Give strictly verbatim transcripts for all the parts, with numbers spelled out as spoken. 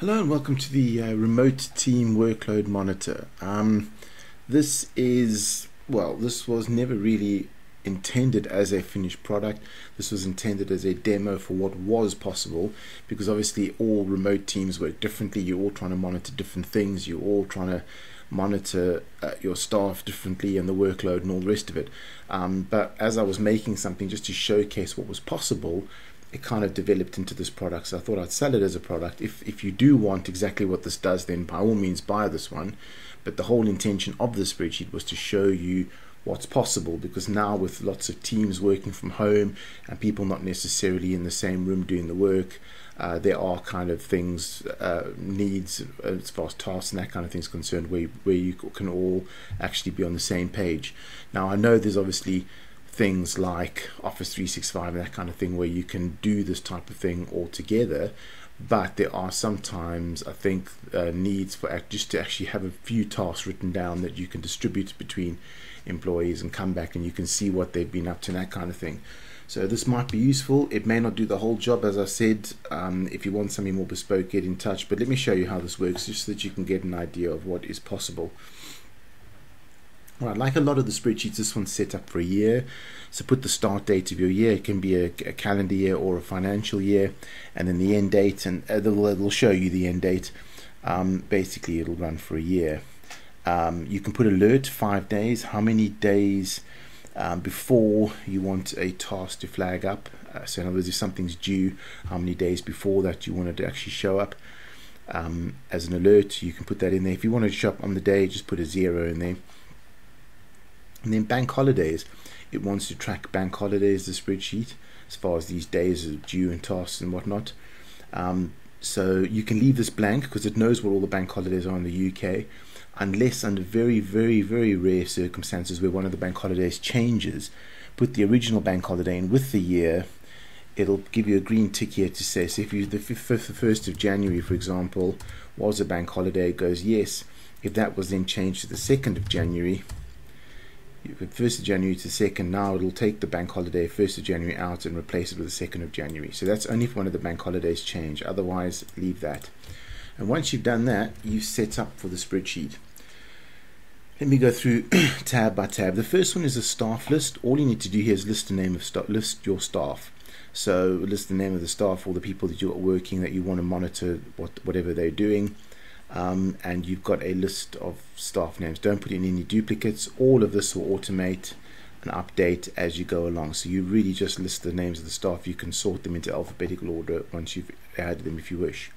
Hello and welcome to the uh, remote team workload monitor. Um, this is, well, this was never really intended as a finished product. This was intended as a demo for what was possible, because obviously all remote teams work differently. You're all trying to monitor different things. You're all trying to monitor uh, your staff differently and the workload and all the rest of it. Um, but as I was making something just to showcase what was possible, it kind of developed into this product, so I thought I'd sell it as a product. If if you do want exactly what this does, then by all means buy this one. But the whole intention of the spreadsheet was to show you what's possible, because now with lots of teams working from home and people not necessarily in the same room doing the work, uh, there are kind of things, uh, needs as far as tasks and that kind of thing is concerned, where where you can all actually be on the same page. Now I know there's obviously things like Office three sixty-five and that kind of thing where you can do this type of thing all together, but there are sometimes, I think, uh, needs for just to actually have a few tasks written down that you can distribute between employees and come back and you can see what they've been up to and that kind of thing. So this might be useful. It may not do the whole job, as I said. Um, if you want something more bespoke, get in touch, but let me show you how this works just so that you can get an idea of what is possible. Right, like a lot of the spreadsheets, this one's set up for a year. So put the start date of your year. It can be a, a calendar year or a financial year, and then the end date, and it'll, it'll show you the end date. Um, basically, it'll run for a year. Um, you can put alert five days, how many days um, before you want a task to flag up. Uh, so in other words, if something's due, how many days before that you want it to actually show up. Um, as an alert, you can put that in there. If you want to show up on the day, just put a zero in there. And then bank holidays, it wants to track bank holidays, the spreadsheet, as far as these days are due and tasks and whatnot. Um, so you can leave this blank because it knows what all the bank holidays are in the U K, unless under very, very, very rare circumstances where one of the bank holidays changes. Put the original bank holiday in with the year. It'll give you a green tick here to say, so if you, the first of January, for example, was a bank holiday, it goes yes. If that was then changed to the second of January, first of January to the second, now it'll take the bank holiday first of January out and replace it with the second of January. So that's only if one of the bank holidays change, otherwise leave that. And once you've done that, you've set up for the spreadsheet. Let me go through tab by tab. The first one is a staff list. All you need to do here is list the name of staff, list your staff. So list the name of the staff, all the people that you're working that you want to monitor what, whatever they're doing. Um, and you've got a list of staff names. Don't put in any duplicates. All of this will automate and update as you go along. So you really just list the names of the staff. You can sort them into alphabetical order once you've added them if you wish.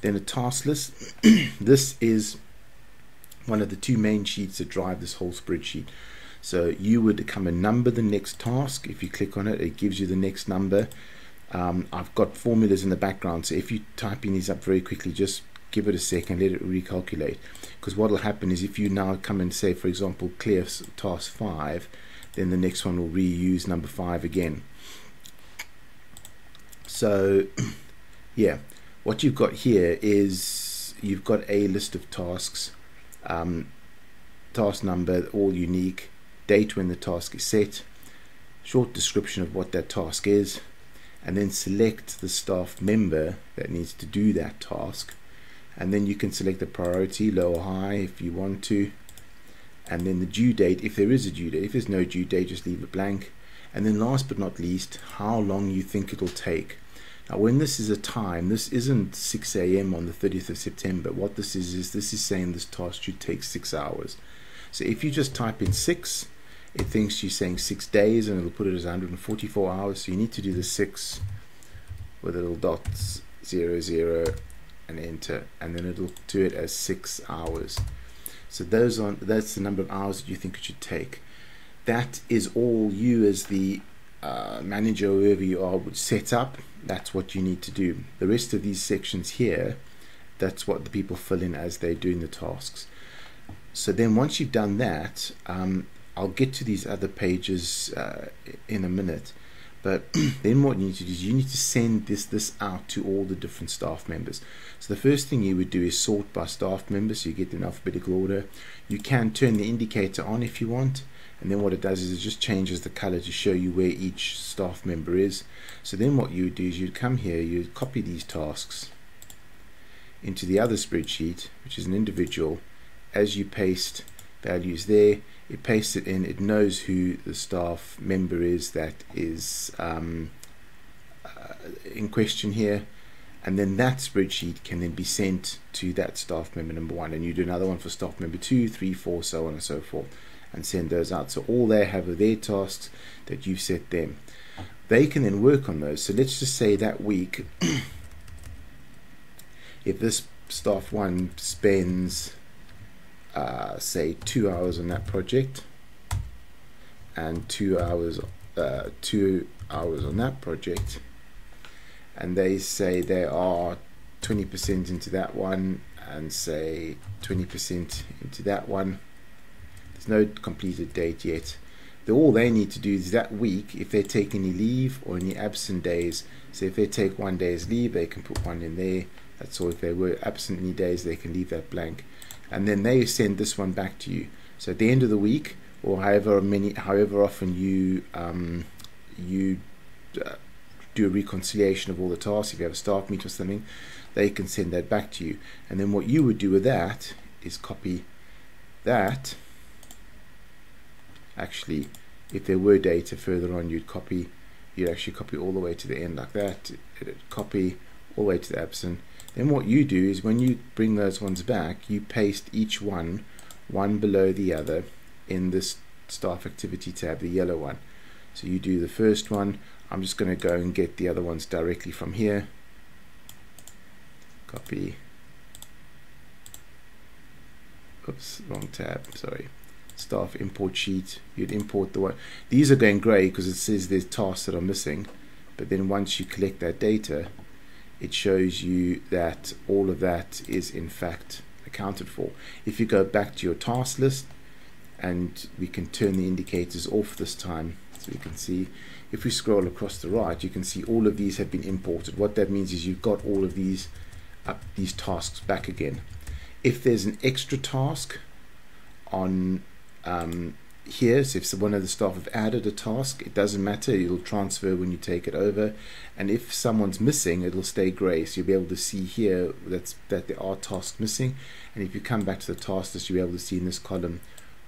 Then a task list. This is one of the two main sheets that drive this whole spreadsheet. So you would come and number the next task. If you click on it, it gives you the next number. Um, I've got formulas in the background, so if you type in these up very quickly, just give it a second, let it recalculate, because what will happen is if you now come and say, for example, clear task five, then the next one will reuse number five again. So yeah, what you've got here is you've got a list of tasks, um, task number, all unique, date when the task is set, short description of what that task is, and then select the staff member that needs to do that task. And then you can select the priority, low or high, if you want to, and then the due date, if there is a due date. If there's no due date, just leave it blank. And then last but not least, how long you think it'll take. Now when this is a time, this isn't six A M on the thirtieth of September. What this is, is this is saying this task should take six hours. So if you just type in six, it thinks you're saying six days and it'll put it as one hundred forty-four hours. So you need to do the six with a little dots, zero, zero, and enter, and then it'll do it as six hours. So those are, that's the number of hours that you think it should take. That is all you as the uh, manager or whoever you are would set up. That's what you need to do. The rest of these sections here, that's what the people fill in as they're doing the tasks. So then once you've done that, um, I'll get to these other pages uh, in a minute. But then what you need to do is you need to send this this out to all the different staff members. So the first thing you would do is sort by staff members, so you get them in alphabetical order. You can turn the indicator on if you want, and then what it does is it just changes the color to show you where each staff member is. So then what you would do is you'd come here, you'd copy these tasks, into the other spreadsheet, which is an individual. As you paste values there, it pastes it in. It knows who the staff member is that is um, uh, in question here, and then that spreadsheet can then be sent to that staff member number one, and you do another one for staff member two, three, four, so on and so forth, and send those out. So all they have are their tasks that you've set them. They can then work on those. So let's just say that week, if this staff one spends uh, say two hours on that project and two hours uh, two hours on that project, and they say they are twenty percent into that one and say twenty percent into that one, there's no completed date yet. The, all they need to do is that week, if they take any leave or any absent days, so if they take one day's leave, they can put one in there. That's all. If they were absent any days, they can leave that blank, and then they send this one back to you. So at the end of the week, or however many, however often you um, you uh, do a reconciliation of all the tasks, if you have a staff meet or something, they can send that back to you. And then what you would do with that is copy that. Actually, if there were data further on, you'd copy, you'd actually copy all the way to the end like that. It'd copy all the way to the absent. Then what you do is when you bring those ones back, you paste each one, one below the other, in this staff activity tab, the yellow one. So you do the first one. I'm just going to go and get the other ones directly from here. Copy. Oops, wrong tab, sorry. Staff import sheet. You'd import the one. These are going grey because it says there's tasks that are missing. But then once you collect that data, it shows you that all of that is in fact accounted for. If you go back to your task list, and we can turn the indicators off this time, so you can see, if we scroll across the right, you can see all of these have been imported. What that means is you've got all of these up, these tasks back again. If there's an extra task on um, here, so if one of the staff have added a task, it doesn't matter, it'll transfer when you take it over. And if someone's missing, it'll stay grey, so you'll be able to see here that's, that there are tasks missing. And if you come back to the task list, you'll be able to see in this column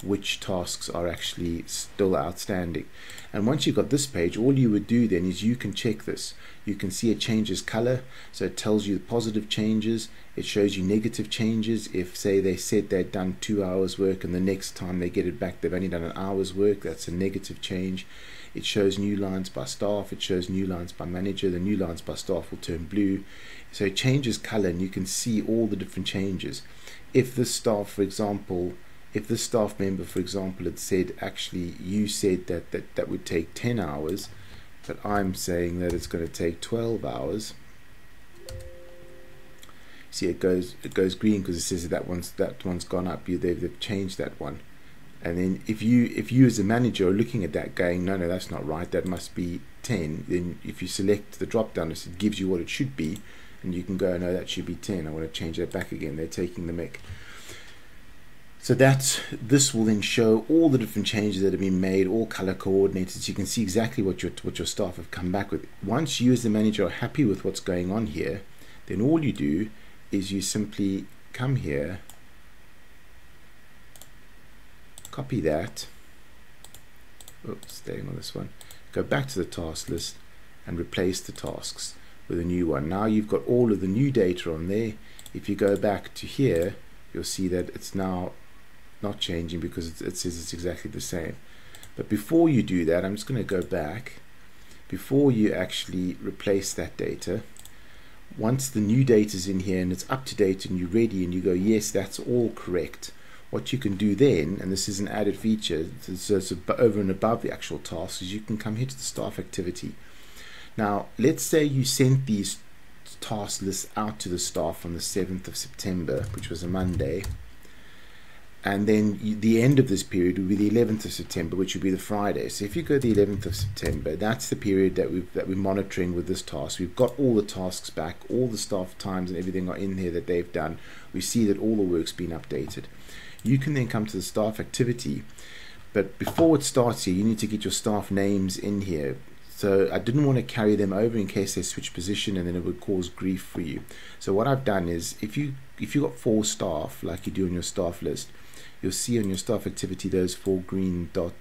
which tasks are actually still outstanding. And once you've got this page, all you would do then is you can check this. You can see it changes color, so it tells you the positive changes, it shows you negative changes. If say they said they'd done two hours work and the next time they get it back they've only done an hour's work, that's a negative change. It shows new lines by staff, it shows new lines by manager, the new lines by staff will turn blue. So it changes color and you can see all the different changes. If this staff, for example, if the staff member, for example, had said, actually, you said that, that that would take ten hours, but I'm saying that it's going to take twelve hours. See, it goes it goes green because it says that, that one's that one's gone up. You they've, they've changed that one. And then if you if you as a manager are looking at that, going, no, no, that's not right. That must be ten. Then if you select the drop down, it gives you what it should be, and you can go, no, that should be ten. I want to change that back again. They're taking the mic. So that's, this will then show all the different changes that have been made, all color coordinated, so you can see exactly what your, what your staff have come back with. Once you as the manager are happy with what's going on here, then all you do is you simply come here, copy that, oops, staying on this one, go back to the task list and replace the tasks with a new one. Now you've got all of the new data on there. If you go back to here, you'll see that it's now not changing because it says it's exactly the same. But before you do that, I'm just going to go back. Before you actually replace that data, once the new data is in here and it's up to date and you're ready and you go, yes, that's all correct, what you can do then, and this is an added feature, so it's over and above the actual tasks, is you can come here to the staff activity. Now let's say you sent these task list out to the staff on the seventh of September, which was a Monday, and then you, the end of this period would be the eleventh of September, which would be the Friday. So if you go the eleventh of September, that's the period that we've that we're monitoring with this task. We've got all the tasks back, all the staff times and everything are in here that they've done. We see that all the work's been updated. You can then come to the staff activity, but before it starts here, you need to get your staff names in here. So I didn't want to carry them over in case they switch position and then it would cause grief for you. So what I've done is, if you if you got four staff like you do on your staff list, you'll see on your staff activity those four green dots.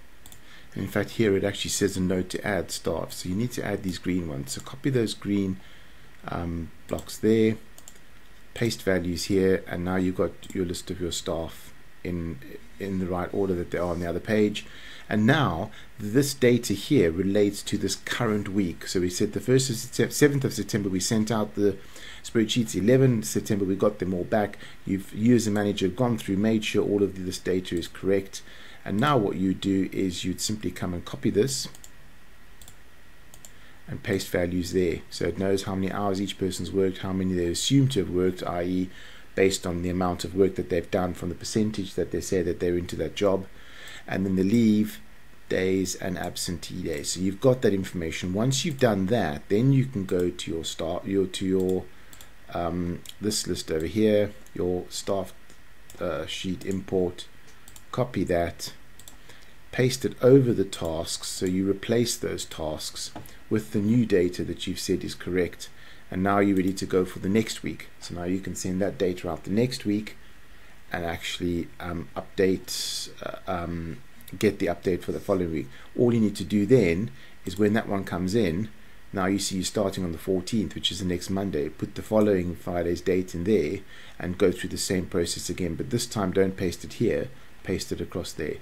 In fact, here it actually says a note to add staff, so you need to add these green ones. So copy those green um, blocks there, paste values here, and now you've got your list of your staff in in the right order that they are on the other page. And now this data here relates to this current week. So we said the first of seventh of September we sent out the spreadsheets, eleventh September we got them all back. You've, you as a manager, gone through, made sure all of this data is correct, and now what you do is you'd simply come and copy this and paste values there, so it knows how many hours each person's worked, how many they're assumed to have worked, i e based on the amount of work that they've done from the percentage that they say that they're into that job, and then the leave, days and absentee days. So you've got that information. Once you've done that, then you can go to your start your to your um, this list over here, your staff uh, sheet import, copy that, paste it over the tasks, so you replace those tasks with the new data that you've said is correct, and now you're ready to go for the next week. So now you can send that data out the next week and actually um, update, uh, um, get the update for the following week. All you need to do then is when that one comes in, now you see you're starting on the fourteenth, which is the next Monday, put the following Friday's date in there and go through the same process again, but this time don't paste it here, paste it across there.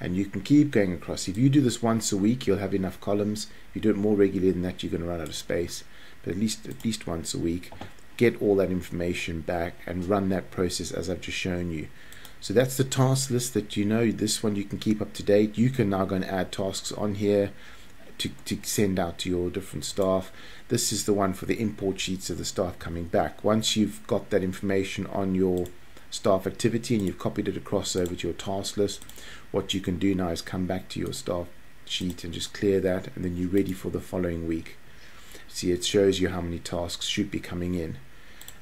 And you can keep going across. If you do this once a week, you'll have enough columns. If you do it more regularly than that, you're going to run out of space. But at least at least once a week, get all that information back and run that process as I've just shown you. So that's the task list that you know. This one you can keep up to date. You can now go and add tasks on here to, to send out to your different staff. This is the one for the import sheets of the staff coming back. Once you've got that information on your staff activity and you've copied it across over to your task list, what you can do now is come back to your staff sheet and just clear that, and then you're ready for the following week. See, it shows you how many tasks should be coming in.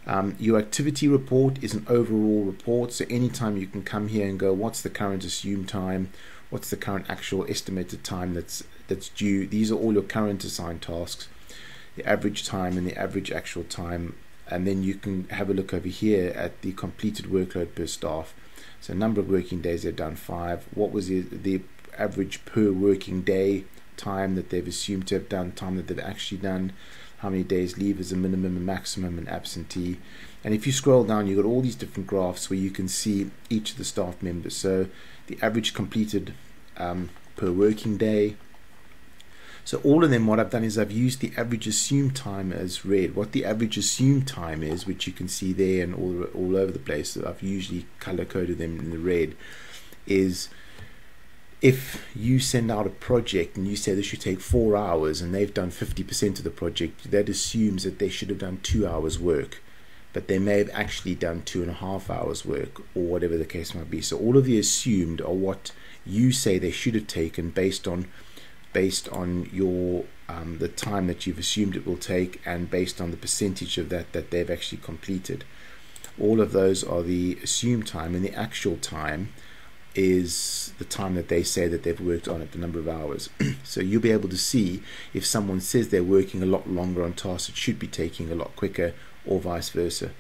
Um, your activity report is an overall report, so anytime you can come here and go, what's the current assumed time, what's the current actual estimated time that's that's due. These are all your current assigned tasks, the average time and the average actual time. And then you can have a look over here at the completed workload per staff. So number of working days they've done, five. What was the, the average per working day time that they've assumed to have done, time that they've actually done, how many days leave as a minimum and maximum and absentee. And if you scroll down, you've got all these different graphs where you can see each of the staff members. So the average completed um, per working day. So all of them, what I've done is I've used the average assumed time as red. What the average assumed time is, which you can see there and all, all over the place, so I've usually color-coded them in the red, is if you send out a project and you say this should take four hours and they've done fifty percent of the project, that assumes that they should have done two hours work, but they may have actually done two and a half hours work or whatever the case might be. So all of the assumed are what you say they should have taken based on based on your um, the time that you've assumed it will take, and based on the percentage of that that they've actually completed. All of those are the assumed time, and the actual time is the time that they say that they've worked on it, the number of hours. So you'll be able to see if someone says they're working a lot longer on tasks it should be taking a lot quicker, or vice versa.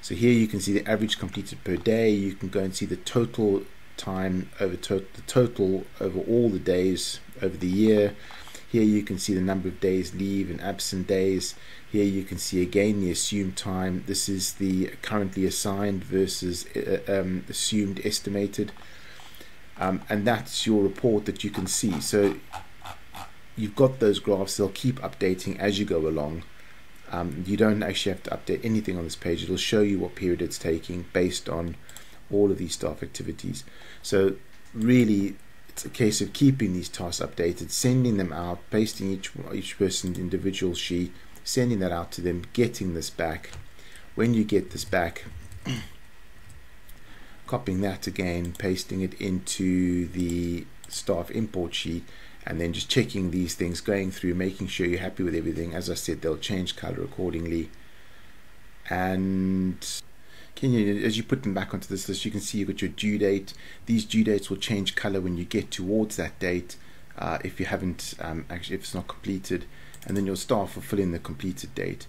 So here you can see the average completed per day. You can go and see the total time over to the total over all the days over the year. Here you can see the number of days leave and absent days. Here you can see again the assumed time. This is the currently assigned versus uh, um, assumed estimated, um, and that's your report that you can see. So you've got those graphs, they'll keep updating as you go along. Um, you don't actually have to update anything on this page. It'll show you what period it's taking based on all of these staff activities. So really it's a case of keeping these tasks updated, sending them out, pasting each each person's individual sheet, sending that out to them, getting this back. When you get this back, copying that again, pasting it into the staff import sheet, and then just checking these things, going through, making sure you're happy with everything. As I said, they'll change color accordingly. And Can you, as you put them back onto this list, you can see you've got your due date. These due dates will change color when you get towards that date. uh, if you haven't um, actually, if it's not completed, and then your staff will fill in the completed date.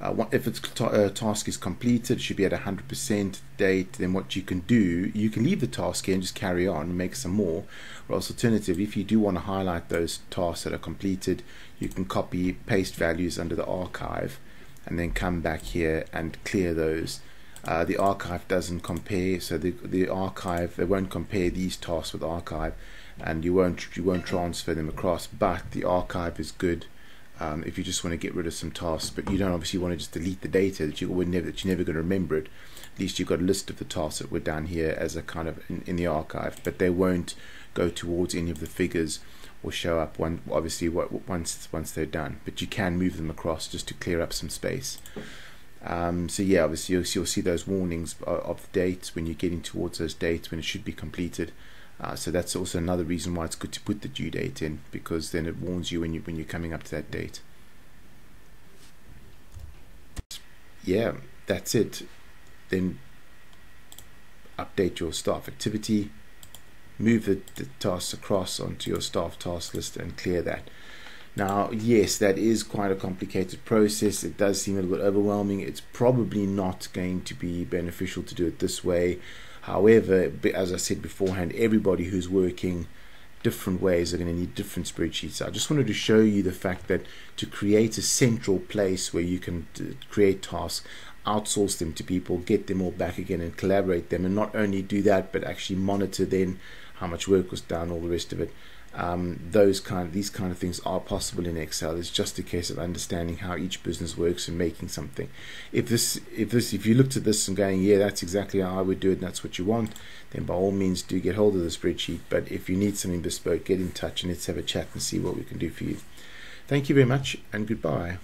Uh, what, if its ta uh, task is completed, it should be at one hundred percent date. Then what you can do, you can leave the task here and just carry on and make some more. Or else alternatively, if you do want to highlight those tasks that are completed, you can copy, paste values under the archive and then come back here and clear those. Uh, the archive doesn't compare, so the, the archive, they won't compare these tasks with archive, and you won't, you won't transfer them across, but the archive is good. Um, if you just want to get rid of some tasks, but you don't obviously want to just delete the data that you would never, that you're never going to remember it. At least you've got a list of the tasks that were done here as a kind of in, in the archive, but they won't go towards any of the figures or show up one obviously what, once once they're done. But you can move them across just to clear up some space. Um, so yeah, obviously you'll, you'll see those warnings of, of the dates when you're getting towards those dates when it should be completed. Uh, so that's also another reason why it's good to put the due date in, because then it warns you when you when you're coming up to that date. Yeah, that's it. Then update your staff activity, move the, the tasks across onto your staff task list, and clear that. Now, yes, that is quite a complicated process. It does seem a little bit overwhelming. It's probably not going to be beneficial to do it this way. However, as I said beforehand, everybody who's working different ways are going to need different spreadsheets. So I just wanted to show you the fact that to create a central place where you can create tasks, outsource them to people, get them all back again and collaborate them, and not only do that but actually monitor then how much work was done, all the rest of it. Um, those kind of, these kind of things are possible in Excel. It's just a case of understanding how each business works and making something. If this, if this, if you looked at this and going, yeah, that's exactly how I would do it, and that's what you want, then by all means do get hold of the spreadsheet. But if you need something bespoke, get in touch and let's have a chat and see what we can do for you. Thank you very much and goodbye.